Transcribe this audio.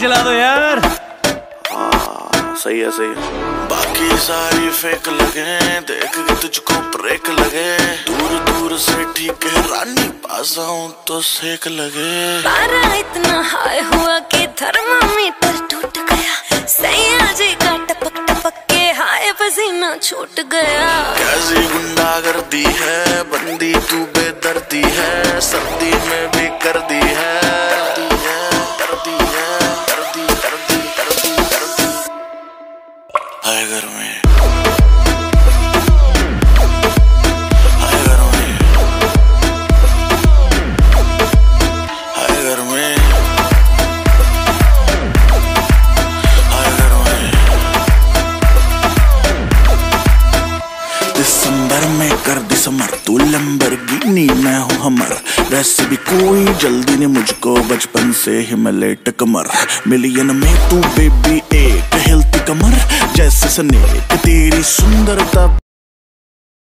चला दो यार। सही है सही है। बाकी सारी फेक लगे, देख के तुझको ब्रेक लगे, दूर दूर से ठीक है रानी पास आऊं तो सेक लगे। पारा इतना हाई हुआ कि थर्मामीटर टूट गया, सैया जी का टपक टपक के हाय पसीना छूट गया। कैसी गुंडा कर दी है बंदी तू बेदर्दी है, सर्दी में भी कर दी है। घर में दिसंबर में कर दिसंबर तू लंबरगिनी मैं हूँ हमर, वैसे भी कोई जल्दी ने मुझको बचपन से हिमालयट कमर, मिलियन में तू बेबी एक हेल्थी कमर जैसे सने तेरी सुंदरता